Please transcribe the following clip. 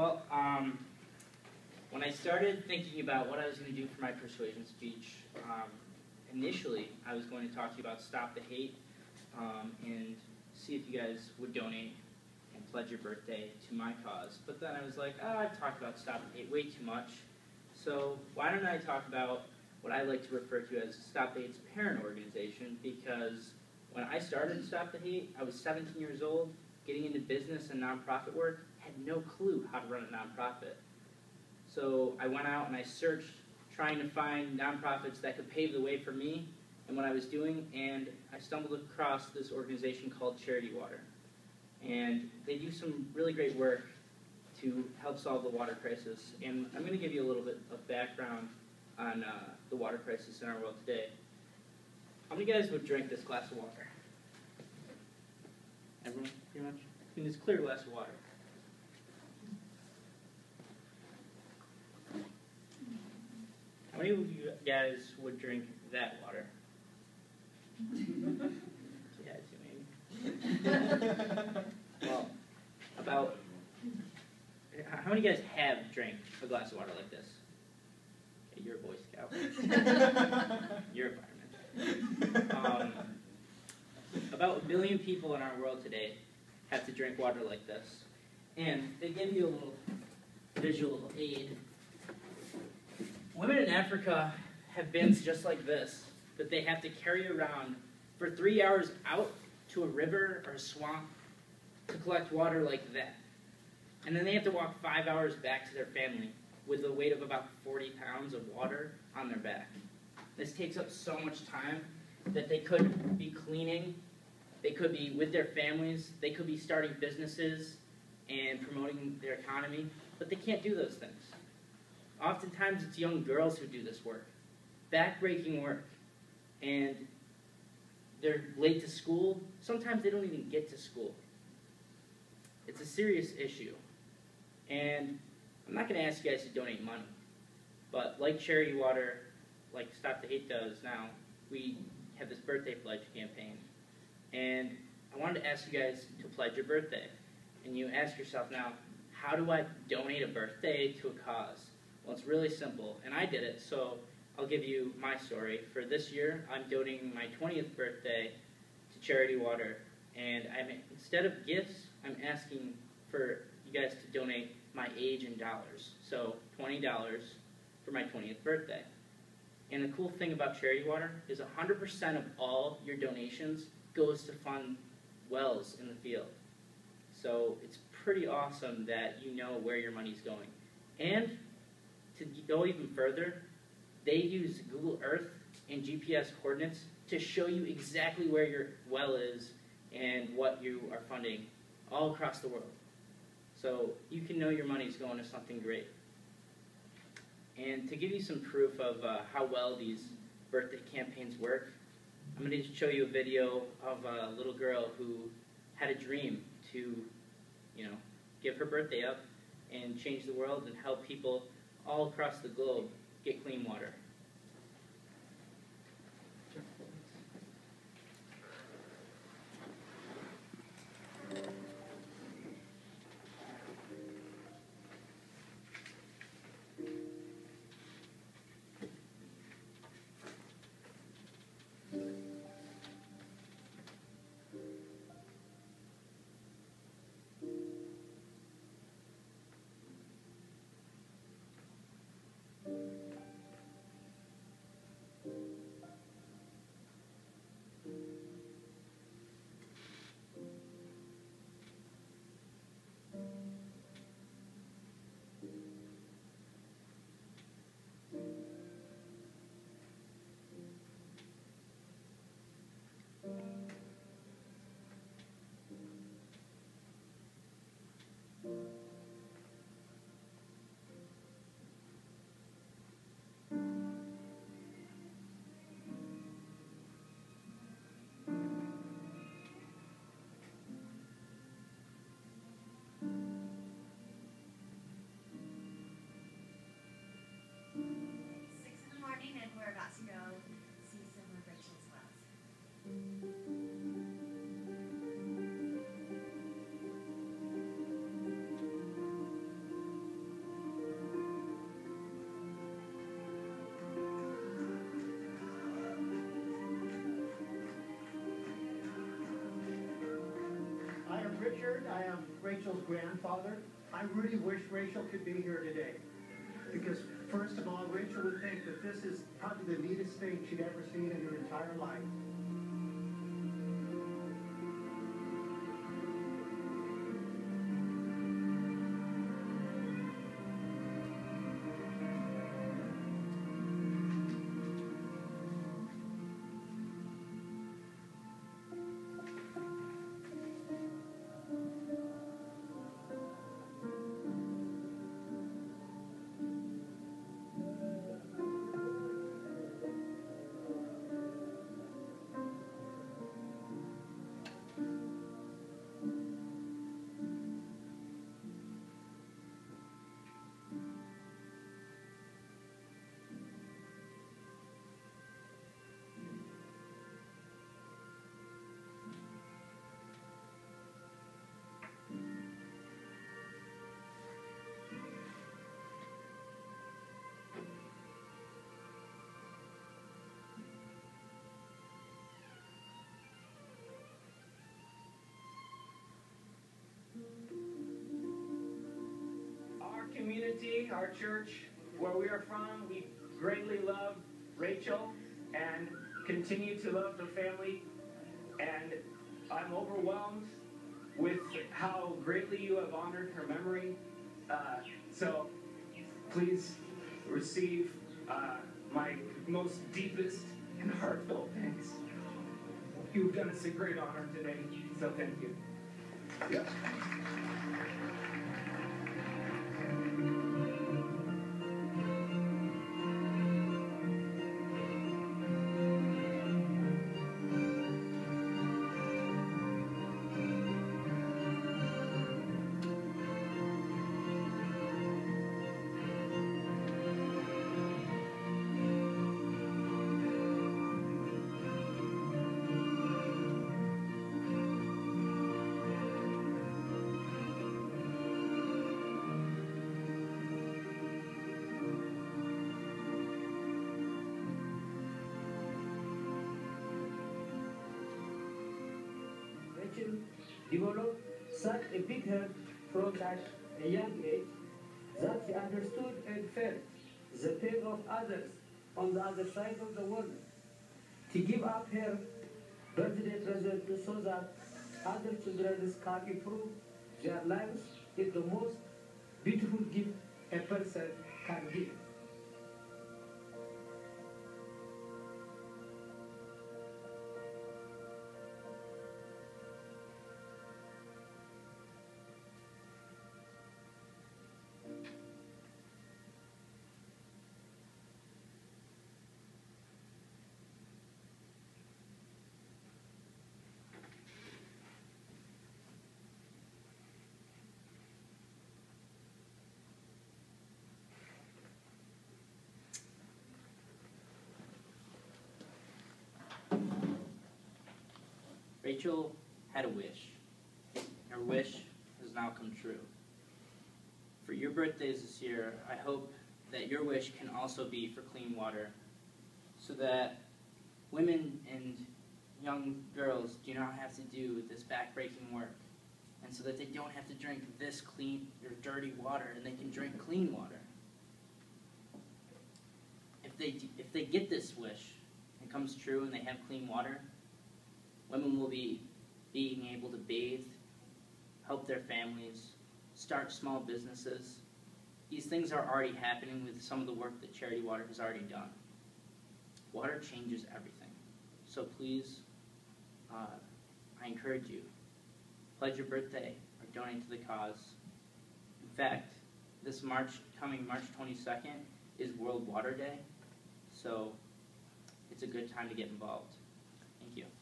Well, when I started thinking about what I was going to do for my persuasion speech, initially I was going to talk to you about Stop the Hate and see if you guys would donate and pledge your birthday to my cause. But then I was like, oh, I've talked about Stop the Hate way too much, so why don't I talk about what I like to refer to as Stop the Hate's parent organization, because when I started Stop the Hate, I was 17 years old, getting into business and nonprofit work, had no clue how to run a nonprofit. So I went out and I searched, trying to find nonprofits that could pave the way for me and what I was doing, and I stumbled across this organization called Charity Water. And they do some really great work to help solve the water crisis. And I'm going to give you a little bit of background on the water crisis in our world today. How many guys would drink this glass of water? Everyone, pretty much? In this clear glass of water. How many of you guys would drink that water? Yeah, maybe. Well, about, how many of you guys have drank a glass of water like this? Okay, you're a Boy Scout. You're a fireman. About a billion people in our world today have to drink water like this. And they give you a little visual aid. Women in Africa have bins just like this that they have to carry around for 3 hours out to a river or a swamp to collect water like that. And then they have to walk 5 hours back to their family with the weight of about 40 pounds of water on their back. This takes up so much time that they could be cleaning, they could be with their families, they could be starting businesses and promoting their economy, but they can't do those things. Oftentimes it's young girls who do this work, backbreaking work, and they're late to school. Sometimes they don't even get to school. It's a serious issue, and I'm not going to ask you guys to donate money, but like Charity Water, like Stop the Hate does now, we have this birthday pledge campaign, and I wanted to ask you guys to pledge your birthday. And you ask yourself now, how do I donate a birthday to a cause? Well, it's really simple, and I did it, so I'll give you my story. For this year, I'm donating my 20th birthday to Charity Water, and instead of gifts, I'm asking for you guys to donate my age in dollars, so $20 for my 20th birthday. And the cool thing about Charity Water is 100% of all your donations goes to fund wells in the field. So it's pretty awesome that you know where your money's going. And to go even further, they use Google Earth and GPS coordinates to show you exactly where your well is and what you are funding all across the world. So you can know your money's going to something great. And to give you some proof of how well these birthday campaigns work, I'm going to show you a video of a little girl who had a dream to, you know, give her birthday up and change the world and help people all across the globe get clean water. I am Rachel's grandfather. I really wish Rachel could be here today, because first of all, Rachel would think that this is probably the neatest thing she'd ever seen in her entire life. Community, our church, where we are from, we greatly love Rachel and continue to love the family. And I'm overwhelmed with how greatly you have honored her memory. So please receive my most deepest and heartfelt thanks. You've done us a great honor today, so thank you. Yep. Developed such a big help from such a young age that he understood and felt the pain of others on the other side of the world. She gave up her birthday treasure so that other children can improve their lives is the most beautiful gift a person can give. Rachel had a wish. Her wish has now come true. For your birthdays this year, I hope that your wish can also be for clean water, so that women and young girls do not have to do this backbreaking work, and so that they don't have to drink this clean or dirty water, and they can drink clean water. If they get this wish, it comes true and they have clean water, women will be being able to bathe, help their families, start small businesses. These things are already happening with some of the work that Charity Water has already done. Water changes everything. So please, I encourage you, pledge your birthday or donate to the cause. In fact, this coming March 22nd is World Water Day, so it's a good time to get involved. Thank you.